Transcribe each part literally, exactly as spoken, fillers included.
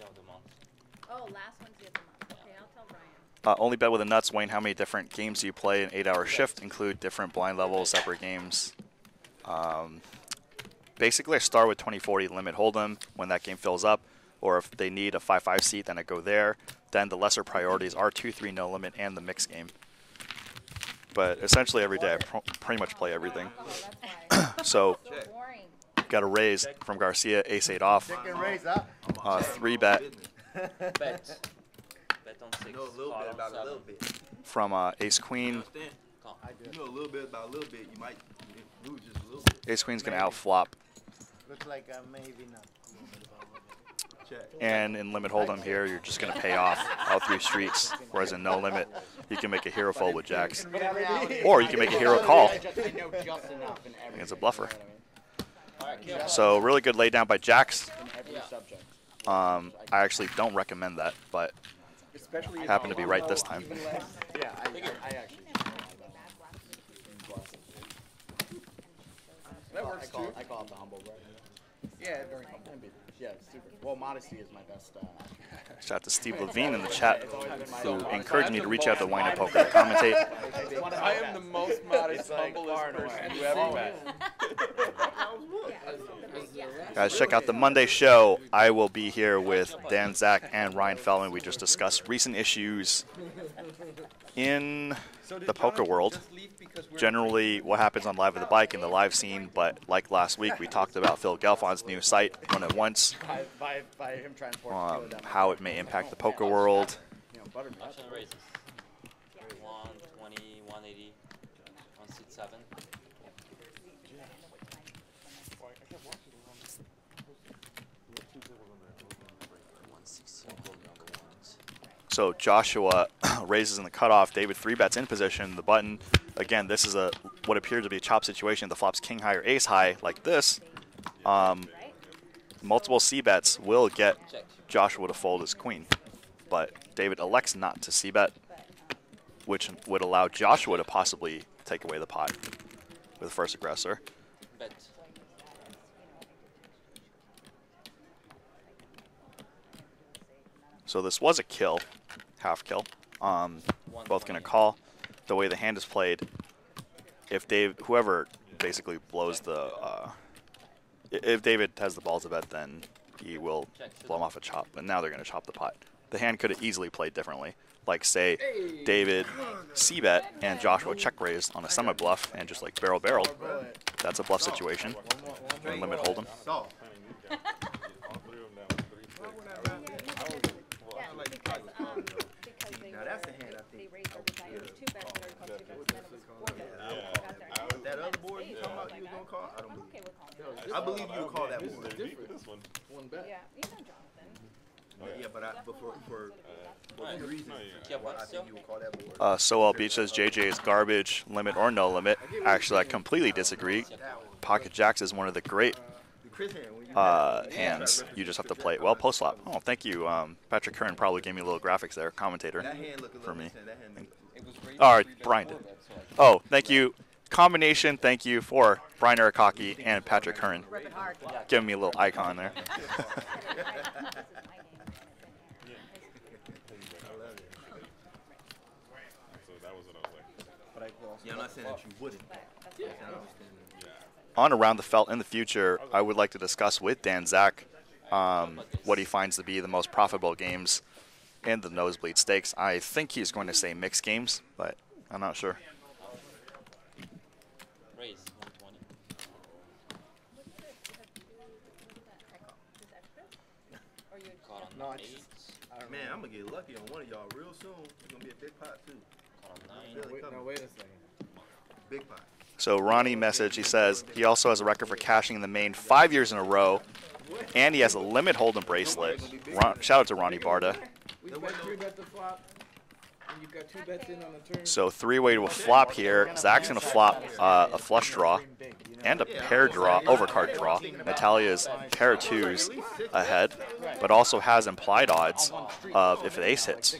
the end of the month. Oh, last one's the end of the month. Okay, I'll tell Brian. Uh, only bet with the nuts, Wayne. How many different games do you play an eight-hour shift? Include different blind levels, separate games. Um, basically, I start with twenty forty limit hold'em when that game fills up, or if they need a five five seat, then I go there. Then the lesser priorities are two three no limit and the mixed game. But essentially every day I pr pretty much play everything. So got a raise from Garcia, ace eight off, uh, three bet. Know a little bit about a little bit. From uh, ace queen. You know a little bit about a little bit. You might lose just a little bit. Ace queen's gonna outflop. Looks like uh, maybe not. And in limit hold'em here, you're just gonna pay off all three streets. Whereas in no limit, you can make a hero fold with jacks, or you can make a hero call against a bluffer. So really good lay down by jacks. Um, I actually don't recommend that, but. Especially happened to be right this time. Yeah, I, I, I actually. That works too. I call, I call it the humble, right? Yeah, very humble. Yeah, super. Well, modesty is my best. Uh, Shout out to Steve Levine in the chat, who encouraged me to reach out to Wine and Poker to commentate. I am the most modest, humblest person you ever met. Guys, check out the Monday show. I will be here with Dan Zach and Ryan Feldman. We just discussed recent issues in the poker world. Generally, what happens on Live at the Bike in the live scene, but like last week, we talked about Phil Gelfon's new site, One at Once, um, how it may impact the poker world. So Joshua raises in the cutoff. David three bets in position. The button. Again, this is a what appears to be a chop situation. The flop's king high or ace high, like this. Um, multiple c bets will get Joshua to fold his queen, but David elects not to c bet, which would allow Joshua to possibly take away the pot with the first aggressor. So this was a kill, half kill. Um, both gonna call. The way the hand is played, if Dave, whoever basically blows the, uh, if David has the ball to bet, then he will blow him off a chop. But now they're gonna chop the pot. The hand could have easily played differently. Like say David c bet and Joshua check raised on a semi bluff and just like barrel barreled. That's a bluff situation. And limit hold'em. I believe you would call that one. This one. One bet. Yeah, even Jonathan. Yeah, but I, but for, for, for uh, any reason, yeah, I think you would call that board. Uh, Soel Beach says J J is garbage, limit or no limit. Actually, I completely disagree. Pocket jacks is one of the great uh, hands. You just have to play it well post flop. Oh, thank you. Um, Patrick Curran probably gave me a little graphics there, commentator for me. All right, Brian did. Oh, thank you. Combination, thank you for Brian Arakaki and Patrick Curran. Giving me a little icon there. On Around the Felt in the future, I would like to discuss with Dan Zach um, what he finds to be the most profitable games in the nosebleed stakes. I think he's going to say mixed games, but I'm not sure. No, I just, I man, I'm going to get lucky on one of y'all real soon. It's going to be a big pot, too. No, really wait, no, wait a second. Big pot. So Ronnie Messa, he says, he also has a record for cashing in the main five years in a row, and he has a limit hold'em bracelet. Ron, shout out to Ronnie Bardah. We bet three bet the flop, and you've got two bets in on the turn. So three-way to a flop here. Zach's going to flop uh, a flush draw and a pair draw, overcard draw. Natalia's pair of twos ahead, but also has implied odds of if an ace hits.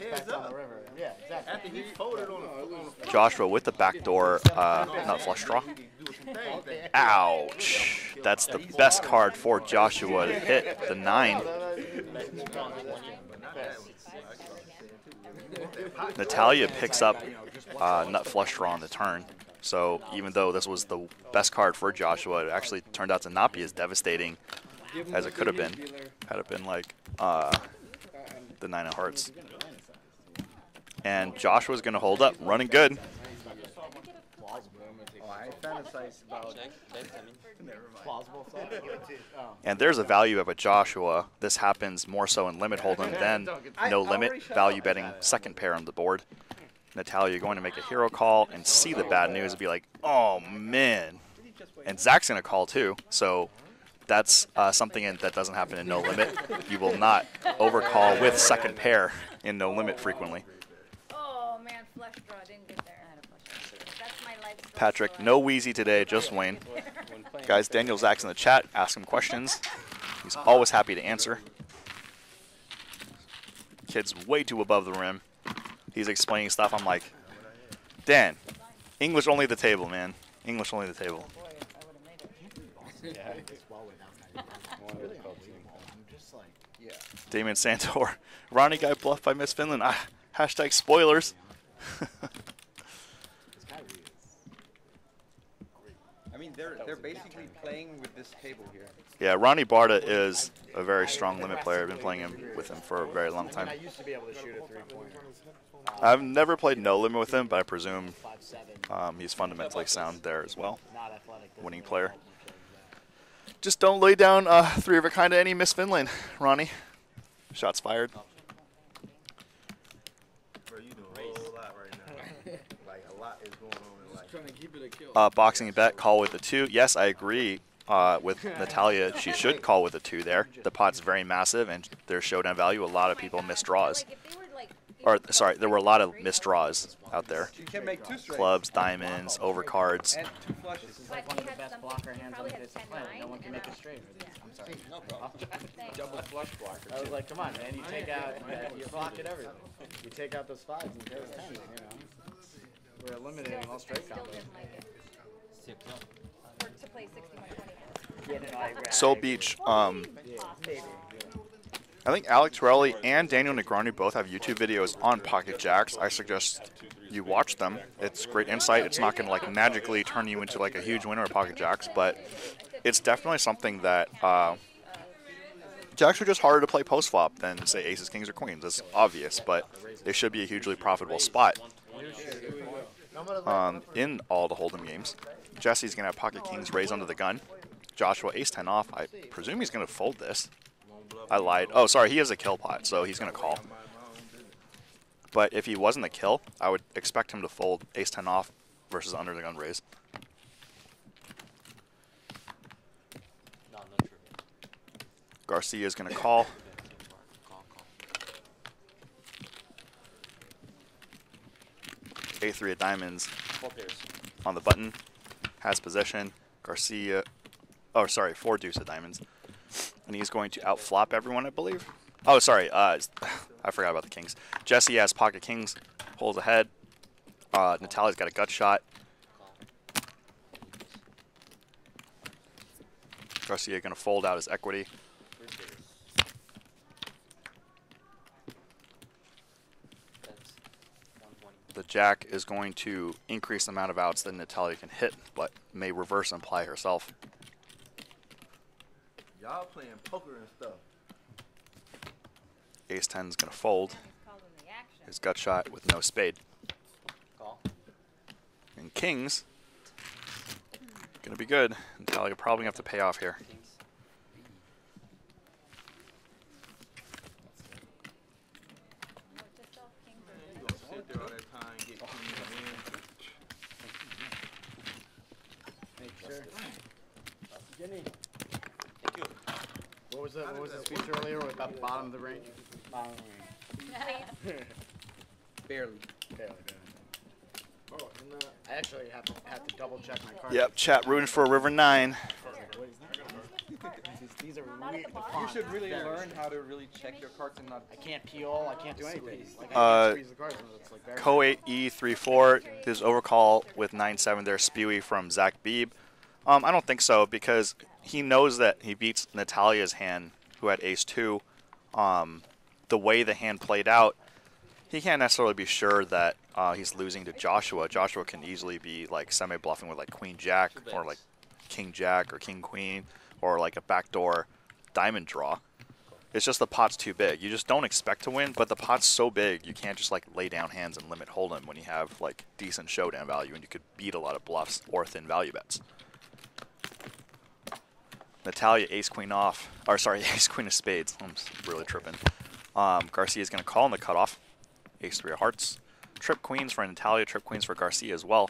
Joshua with the backdoor uh, nut flush draw. Ouch! That's the best card for Joshua to hit, the nine. Natalia picks up uh, Nut Flush Draw on the turn. So even though this was the best card for Joshua, it actually turned out to not be as devastating as it could have been, had it been like uh, the Nine of Hearts. And Joshua's going to hold up, running good. And there's a value of a Joshua. This happens more so in limit hold'em than no limit value betting second pair on the board. Natalia going to make a hero call and see the bad news and be like, oh man. And Zach's going to call too. So that's uh, something in, that doesn't happen in no limit. You will not overcall with second pair in no limit frequently. Oh man, flush draw didn't get there. Patrick, no Wheezy today, just Wayne. Guys, Daniel Zach's in the chat. Ask him questions. He's always happy to answer. Kid's way too above the rim. He's explaining stuff. I'm like, Dan, English only the table, man. English only the table. Damon Santor, Ronnie guy bluffed by Miss Finland. Ah, hashtag spoilers. I mean, they're, they're basically playing with this table here. Yeah, Ronnie Bardah is a very strong limit player. I've been playing him with him for a very long time. I used to be able to shoot a three-pointer. I've never played no limit with him, but I presume um, he's fundamentally sound there as well. Winning player. Just don't lay down uh, three of a kind to any Miss Finland, Ronnie. Shots fired. Uh, boxing bet, call with the two. Yes, I agree uh, with Natalia. She should call with the two there. The pot's very massive, and their showdown value, a lot of people miss draws. Or, sorry, there were a lot of missed draws out there. Clubs, diamonds, overcards. Double flush blocker. I was like, come on, man, you take out, you block it everything. You take out those fives and those tens, you know. We're eliminating all straight combos. Soul Beach. Um, I think Alec Torelli and Daniel Negreanu both have YouTube videos on pocket jacks. I suggest you watch them. It's great insight. It's not going to like magically turn you into like a huge winner of pocket jacks, but it's definitely something that uh, jacks are just harder to play post flop than say aces, kings, or queens. It's obvious, but they should be a hugely profitable spot. Um, in all the hold'em games. Jesse's going to have pocket kings raise under the gun. Joshua ace ten off. I presume he's going to fold this. I lied. Oh, sorry. He has a kill pot, so he's going to call. But if he wasn't a kill, I would expect him to fold ace ten off versus under the gun raise. Garcia is going to call. A three of diamonds on the button, has possession. Garcia, oh sorry, four deuce of diamonds, and he's going to outflop everyone, I believe. Oh sorry, uh, I forgot about the kings. Jesse has pocket kings, holds ahead. Uh, Natalia's got a gut shot. Garcia gonna fold out his equity. The jack is going to increase the amount of outs that Natalia can hit, but may reverse and imply herself. Y'all playing poker and stuff. ace ten is going to fold. His gut shot with no spade. Call. And kings. Going to be good. Natalia probably going to have to pay off here. What was the, what was the speech earlier about the bottom of the range? Bottom of the range. Barely. Barely. Oh, and, uh, I actually have to, have to double check my card. Yep, chat rooting for River Nine. These are really, you should really learn how to really check your cards and not. I can't peel. I can't do anything. Like, I can't uh, the cards, it's like co eight E three four. This overcall with nine seven there. Spewy from Zach Beebe. Um, I don't think so because he knows that he beats Natalia's hand, who had ace two. um, the way the hand played out, he can't necessarily be sure that uh, he's losing to Joshua. Joshua can easily be like semi-bluffing with like Queen Jack or like King Jack or King Queen or like a backdoor diamond draw. It's just the pot's too big. You just don't expect to win, but the pot's so big you can't just like lay down hands and limit hold'em when you have like decent showdown value and you could beat a lot of bluffs or thin value bets. Natalia ace queen off, or sorry, ace queen of spades. I'm really tripping. Um, Garcia is going to call in the cutoff. Ace three of hearts. Trip queens for Natalia. Trip queens for Garcia as well.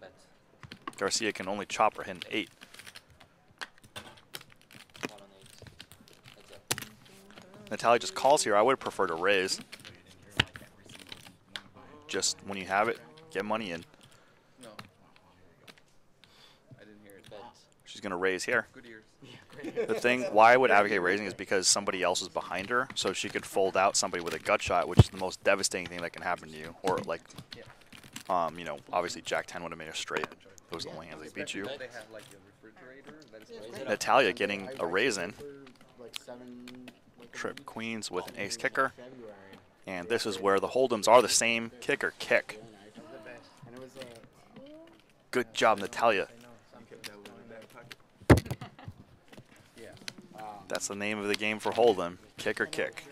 Bet. Garcia can only chop or hit an eight. Natalia just calls here. I would prefer to raise. Just when you have it, get money in. No. I didn't hear it. She's going to raise here. Good ears. The thing why I would advocate raising is because somebody else is behind her, so she could fold out somebody with a gut shot, which is the most devastating thing that can happen to you. Or like, um, you know, obviously Jack ten would have made a straight. Those are the only hands that beat you. Natalia getting a raise in. Trip queens with an ace kicker, and this is where the hold'ems are the same kicker kick. Good job, Natalia. That's the name of the game for hold'em, kick or kick.